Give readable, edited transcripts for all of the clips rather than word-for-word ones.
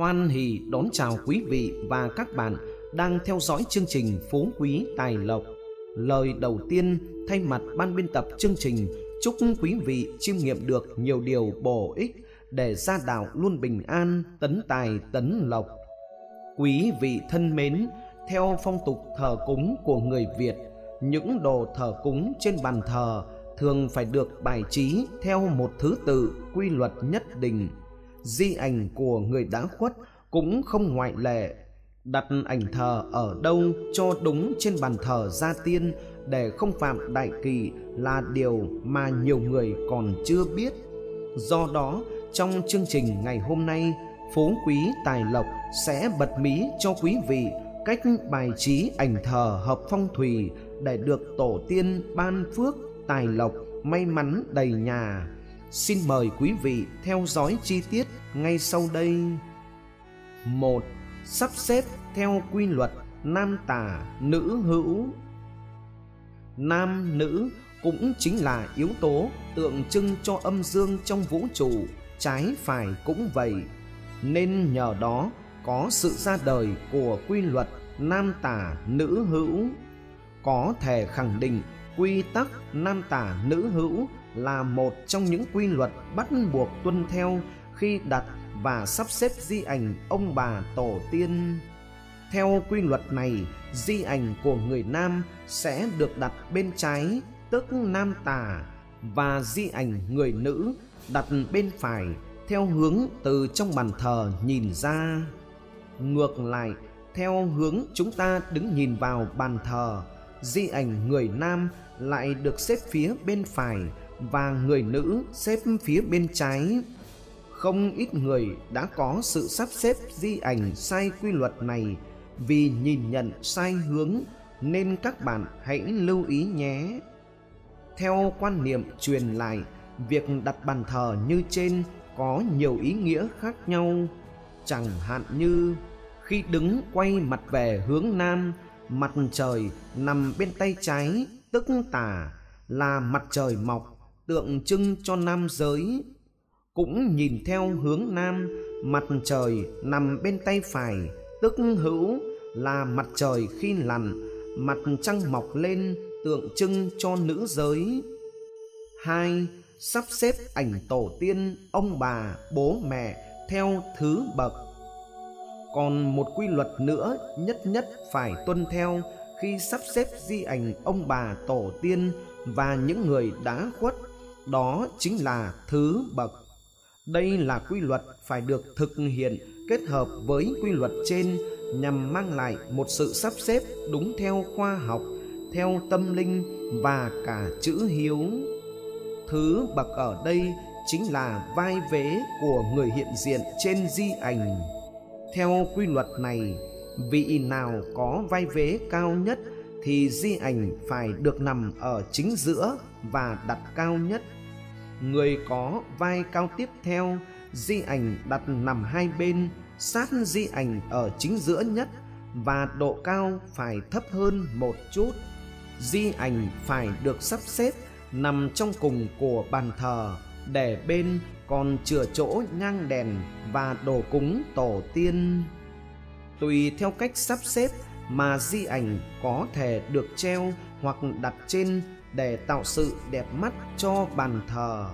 Hoan hỉ đón chào quý vị và các bạn đang theo dõi chương trình Phú Quý Tài Lộc. Lời đầu tiên, thay mặt ban biên tập chương trình, chúc quý vị chiêm nghiệm được nhiều điều bổ ích để gia đạo luôn bình an, tấn tài, tấn lộc. Quý vị thân mến, theo phong tục thờ cúng của người Việt, những đồ thờ cúng trên bàn thờ thường phải được bài trí theo một thứ tự quy luật nhất định. Di ảnh của người đã khuất cũng không ngoại lệ. Đặt ảnh thờ ở đâu cho đúng trên bàn thờ gia tiên để không phạm đại kỷ là điều mà nhiều người còn chưa biết. Do đó, trong chương trình ngày hôm nay, Phú Quý Tài Lộc sẽ bật mí cho quý vị cách bài trí ảnh thờ hợp phong thủy để được tổ tiên ban phước, tài lộc, may mắn đầy nhà. Xin mời quý vị theo dõi chi tiết ngay sau đây. 1. Sắp xếp theo quy luật nam tả nữ hữu. Nam nữ cũng chính là yếu tố tượng trưng cho âm dương trong vũ trụ, trái phải cũng vậy. Nên nhờ đó có sự ra đời của quy luật nam tả nữ hữu. Có thể khẳng định quy tắc nam tả nữ hữu là một trong những quy luật bắt buộc tuân theo khi đặt và sắp xếp di ảnh ông bà tổ tiên. Theo quy luật này, di ảnh của người nam sẽ được đặt bên trái, tức nam tả, và di ảnh người nữ đặt bên phải, theo hướng từ trong bàn thờ nhìn ra. Ngược lại, theo hướng chúng ta đứng nhìn vào bàn thờ, di ảnh người nam lại được xếp phía bên phải và người nữ xếp phía bên trái. Không ít người đã có sự sắp xếp di ảnh sai quy luật này vì nhìn nhận sai hướng, nên các bạn hãy lưu ý nhé. Theo quan niệm truyền lại, việc đặt bàn thờ như trên có nhiều ý nghĩa khác nhau. Chẳng hạn như khi đứng quay mặt về hướng nam, mặt trời nằm bên tay trái, tức tả, là mặt trời mọc, tượng trưng cho nam giới. Cũng nhìn theo hướng nam, mặt trời nằm bên tay phải, tức hữu, là mặt trời khi lặn, mặt trăng mọc lên, tượng trưng cho nữ giới. 2. Sắp xếp ảnh tổ tiên, ông bà, bố mẹ theo thứ bậc. Còn một quy luật nữa nhất phải tuân theo khi sắp xếp di ảnh ông bà tổ tiên và những người đã khuất, đó chính là thứ bậc. Đây là quy luật phải được thực hiện kết hợp với quy luật trên nhằm mang lại một sự sắp xếp đúng theo khoa học, theo tâm linh và cả chữ hiếu. Thứ bậc ở đây chính là vai vế của người hiện diện trên di ảnh. Theo quy luật này, vị nào có vai vế cao nhất thì di ảnh phải được nằm ở chính giữa và đặt cao nhất. Người có vai cao tiếp theo, di ảnh đặt nằm hai bên, sát di ảnh ở chính giữa nhất và độ cao phải thấp hơn một chút. Di ảnh phải được sắp xếp nằm trong cùng của bàn thờ, để bên còn chừa chỗ nhang đèn và đồ cúng tổ tiên. Tùy theo cách sắp xếp mà di ảnh có thể được treo hoặc đặt trên để tạo sự đẹp mắt cho bàn thờ.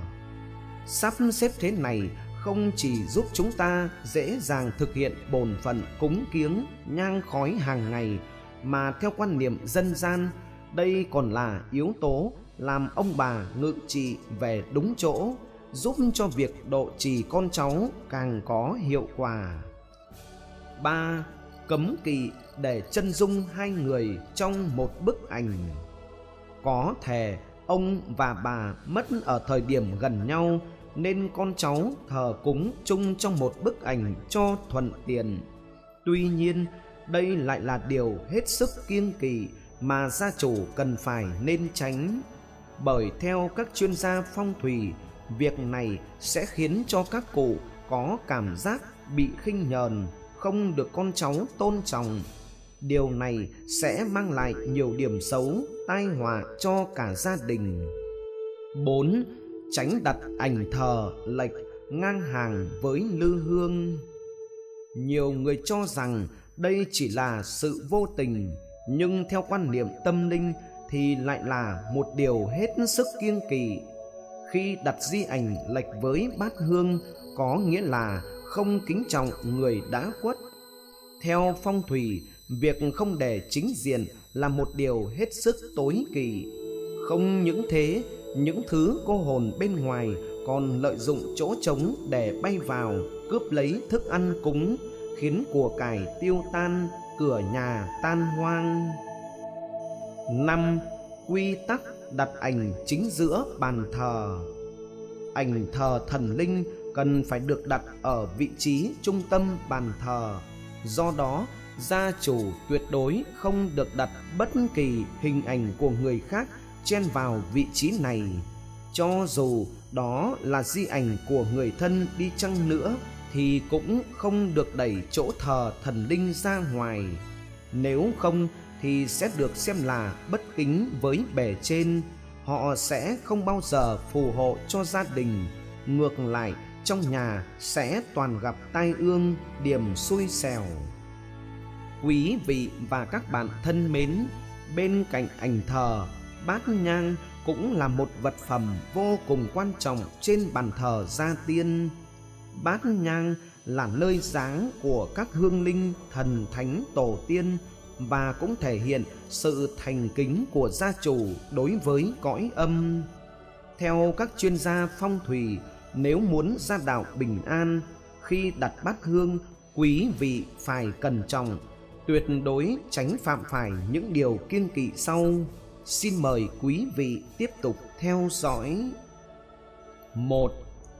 Sắp xếp thế này không chỉ giúp chúng ta dễ dàng thực hiện bổn phận cúng kiếng nhang khói hàng ngày, mà theo quan niệm dân gian, đây còn là yếu tố làm ông bà ngự trị về đúng chỗ, giúp cho việc độ trì con cháu càng có hiệu quả. 3. Cấm kỵ để chân dung hai người trong một bức ảnh. Có thể ông và bà mất ở thời điểm gần nhau, nên con cháu thờ cúng chung trong một bức ảnh cho thuận tiện. Tuy nhiên, đây lại là điều hết sức kiêng kỵ mà gia chủ cần phải nên tránh. Bởi theo các chuyên gia phong thủy, việc này sẽ khiến cho các cụ có cảm giác bị khinh nhờn, không được con cháu tôn trọng. Điều này sẽ mang lại nhiều điểm xấu, tai họa cho cả gia đình. 4. Tránh đặt ảnh thờ lệch ngang hàng với lư hương. Nhiều người cho rằng đây chỉ là sự vô tình, nhưng theo quan niệm tâm linh thì lại là một điều hết sức kiêng kỵ. Khi đặt di ảnh lệch với bát hương có nghĩa là không kính trọng người đã khuất. Theo phong thủy, việc không để chính diện là một điều hết sức tối kỵ. Không những thế, những thứ cô hồn bên ngoài còn lợi dụng chỗ trống để bay vào, cướp lấy thức ăn cúng, khiến của cải tiêu tan, cửa nhà tan hoang. 5. Quy tắc đặt ảnh chính giữa bàn thờ. Ảnh thờ thần linh cần phải được đặt ở vị trí trung tâm bàn thờ. Do đó, gia chủ tuyệt đối không được đặt bất kỳ hình ảnh của người khác chen vào vị trí này. Cho dù đó là di ảnh của người thân đi chăng nữa thì cũng không được đẩy chỗ thờ thần linh ra ngoài. Nếu không thì sẽ được xem là bất kính với bề trên. Họ sẽ không bao giờ phù hộ cho gia đình. Ngược lại, trong nhà sẽ toàn gặp tai ương, điểm xui xẻo. Quý vị và các bạn thân mến, bên cạnh ảnh thờ, bát nhang cũng là một vật phẩm vô cùng quan trọng trên bàn thờ gia tiên. Bát nhang là nơi giáng của các hương linh, thần thánh, tổ tiên và cũng thể hiện sự thành kính của gia chủ đối với cõi âm. Theo các chuyên gia phong thủy, nếu muốn gia đạo bình an, khi đặt bát hương, quý vị phải cẩn trọng, tuyệt đối tránh phạm phải những điều kiêng kỵ sau. Xin mời quý vị tiếp tục theo dõi. 1.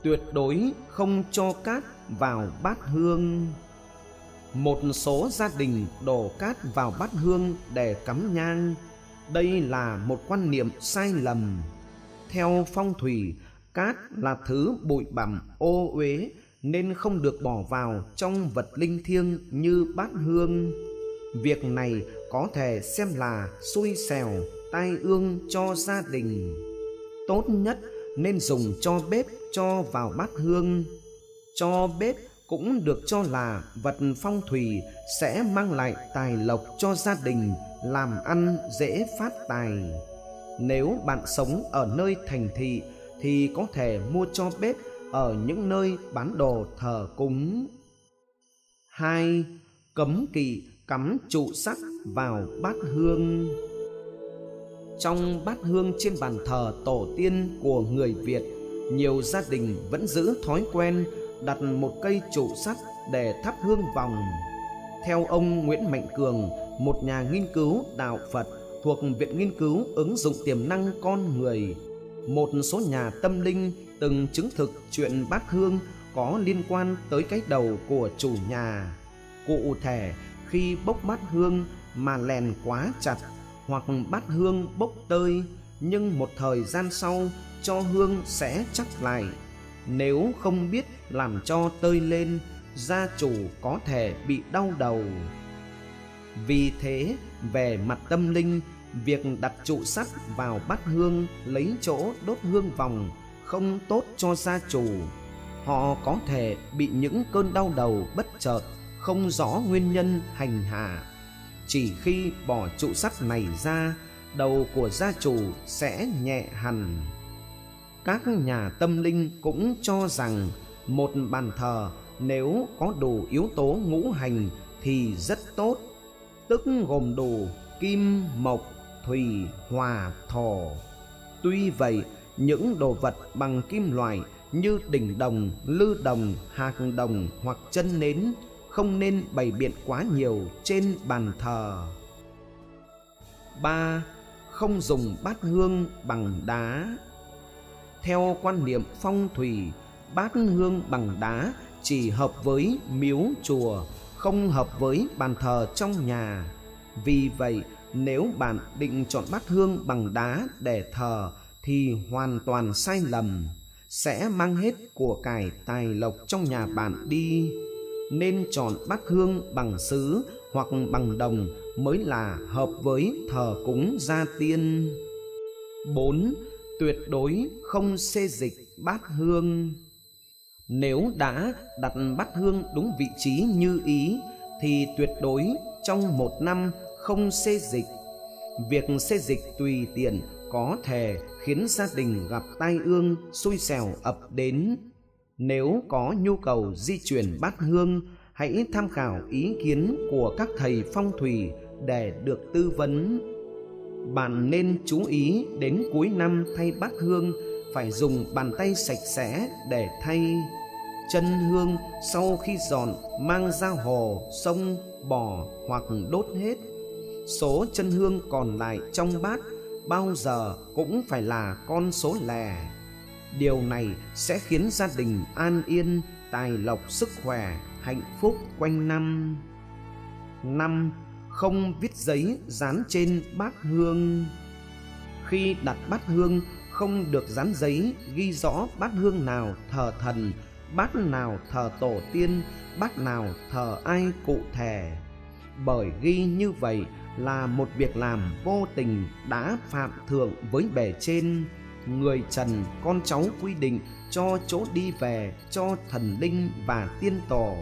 Tuyệt đối không cho cát vào bát hương. Một số gia đình đổ cát vào bát hương để cắm nhang. Đây là một quan niệm sai lầm. Theo phong thủy, cát là thứ bụi bặm ô uế nên không được bỏ vào trong vật linh thiêng như bát hương. Việc này có thể xem là xui xẻo, tai ương cho gia đình. Tốt nhất nên dùng tro bếp cho vào bát hương. Tro bếp cũng được cho là vật phong thủy sẽ mang lại tài lộc cho gia đình, làm ăn dễ phát tài. Nếu bạn sống ở nơi thành thị thì có thể mua tro bếp ở những nơi bán đồ thờ cúng. 2. Cấm kỵ cắm trụ sắt vào bát hương. Trong bát hương trên bàn thờ tổ tiên của người Việt, nhiều gia đình vẫn giữ thói quen đặt một cây trụ sắt để thắp hương vòng. Theo ông Nguyễn Mạnh Cường, một nhà nghiên cứu đạo Phật thuộc Viện nghiên cứu Ứng dụng tiềm năng con người, một số nhà tâm linh từng chứng thực chuyện bát hương có liên quan tới cái đầu của chủ nhà. Cụ thể, khi bốc bát hương mà lèn quá chặt hoặc bát hương bốc tơi, nhưng một thời gian sau cho hương sẽ chắc lại. Nếu không biết làm cho tơi lên, gia chủ có thể bị đau đầu. Vì thế, về mặt tâm linh, việc đặt trụ sắt vào bát hương lấy chỗ đốt hương vòng không tốt cho gia chủ. Họ có thể bị những cơn đau đầu bất chợt, không rõ nguyên nhân hành hạ. Chỉ khi bỏ trụ sắt này ra, đầu của gia chủ sẽ nhẹ hẳn. Các nhà tâm linh cũng cho rằng một bàn thờ nếu có đủ yếu tố ngũ hành thì rất tốt, tức gồm đủ kim, mộc, thủy, hỏa, thổ. Tuy vậy, những đồ vật bằng kim loại như đỉnh đồng, lư đồng, hạt đồng hoặc chân nến không nên bày biện quá nhiều trên bàn thờ. 3. Không dùng bát hương bằng đá. Theo quan niệm phong thủy, bát hương bằng đá chỉ hợp với miếu chùa, không hợp với bàn thờ trong nhà. Vì vậy, nếu bạn định chọn bát hương bằng đá để thờ thì hoàn toàn sai lầm, sẽ mang hết của cải tài lộc trong nhà bạn đi. Nên chọn bát hương bằng sứ hoặc bằng đồng mới là hợp với thờ cúng gia tiên. 4. Tuyệt đối không xê dịch bát hương. Nếu đã đặt bát hương đúng vị trí như ý thì tuyệt đối trong một năm không xê dịch. Việc xê dịch tùy tiện có thể khiến gia đình gặp tai ương, xui xẻo ập đến. Nếu có nhu cầu di chuyển bát hương, hãy tham khảo ý kiến của các thầy phong thủy để được tư vấn. Bạn nên chú ý đến cuối năm thay bát hương phải dùng bàn tay sạch sẽ để thay. Chân hương sau khi dọn mang ra hồ, sông, bò hoặc đốt hết. Số chân hương còn lại trong bát bao giờ cũng phải là con số lẻ. Điều này sẽ khiến gia đình an yên, tài lộc, sức khỏe, hạnh phúc quanh năm. 5. Không viết giấy dán trên bát hương. Khi đặt bát hương không được dán giấy ghi rõ bát hương nào thờ thần, bát nào thờ tổ tiên, bát nào thờ ai cụ thể. Bởi ghi như vậy là một việc làm vô tình đã phạm thượng với bề trên. Người trần con cháu quy định cho chỗ đi về cho thần linh và tiên tổ.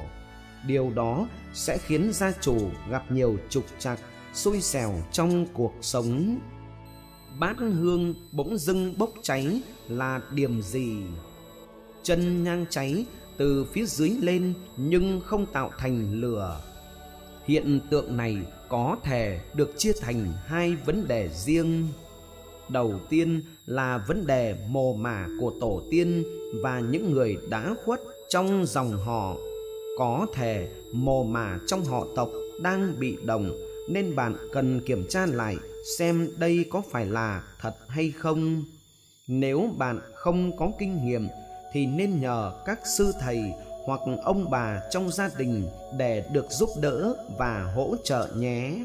Điều đó sẽ khiến gia chủ gặp nhiều trục trặc, xui xẻo trong cuộc sống. Bát hương bỗng dưng bốc cháy là điểm gì? Chân nhang cháy từ phía dưới lên nhưng không tạo thành lửa. Hiện tượng này có thể được chia thành hai vấn đề riêng. Đầu tiên là vấn đề mồ mả của tổ tiên và những người đã khuất trong dòng họ. Có thể mồ mả trong họ tộc đang bị đồng, nên bạn cần kiểm tra lại xem đây có phải là thật hay không. Nếu bạn không có kinh nghiệm thì nên nhờ các sư thầy hoặc ông bà trong gia đình để được giúp đỡ và hỗ trợ nhé.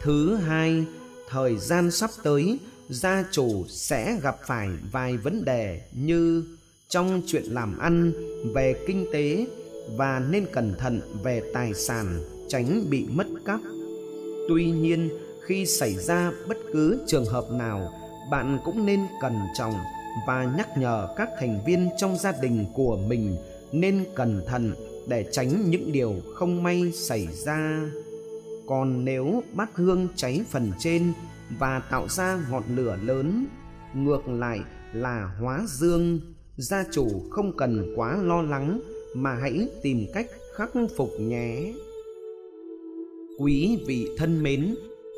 Thứ hai, thời gian sắp tới, gia chủ sẽ gặp phải vài vấn đề như trong chuyện làm ăn, về kinh tế, và nên cẩn thận về tài sản, tránh bị mất cắp. Tuy nhiên, khi xảy ra bất cứ trường hợp nào, bạn cũng nên cẩn trọng và nhắc nhở các thành viên trong gia đình của mình nên cẩn thận để tránh những điều không may xảy ra. Còn nếu bát hương cháy phần trên và tạo ra ngọn lửa lớn, ngược lại là hóa dương, gia chủ không cần quá lo lắng mà hãy tìm cách khắc phục nhé. Quý vị thân mến,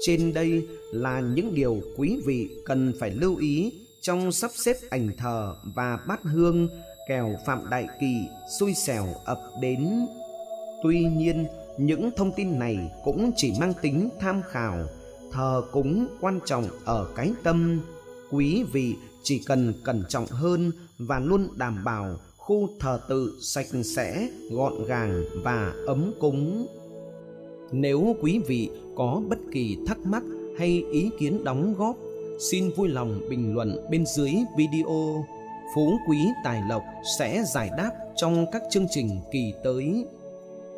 trên đây là những điều quý vị cần phải lưu ý trong sắp xếp ảnh thờ và bát hương, kẻo phạm đại kỷ, xui xẻo ập đến. Tuy nhiên, những thông tin này cũng chỉ mang tính tham khảo. Thờ cúng quan trọng ở cái tâm. Quý vị chỉ cần cẩn trọng hơn và luôn đảm bảo khu thờ tự sạch sẽ, gọn gàng và ấm cúng. Nếu quý vị có bất kỳ thắc mắc hay ý kiến đóng góp, xin vui lòng bình luận bên dưới video. Phú Quý Tài Lộc sẽ giải đáp trong các chương trình kỳ tới.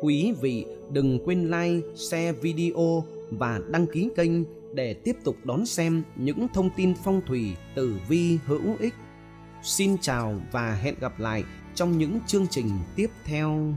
Quý vị đừng quên like, share video và đăng ký kênh để tiếp tục đón xem những thông tin phong thủy tử vi hữu ích. Xin chào và hẹn gặp lại trong những chương trình tiếp theo.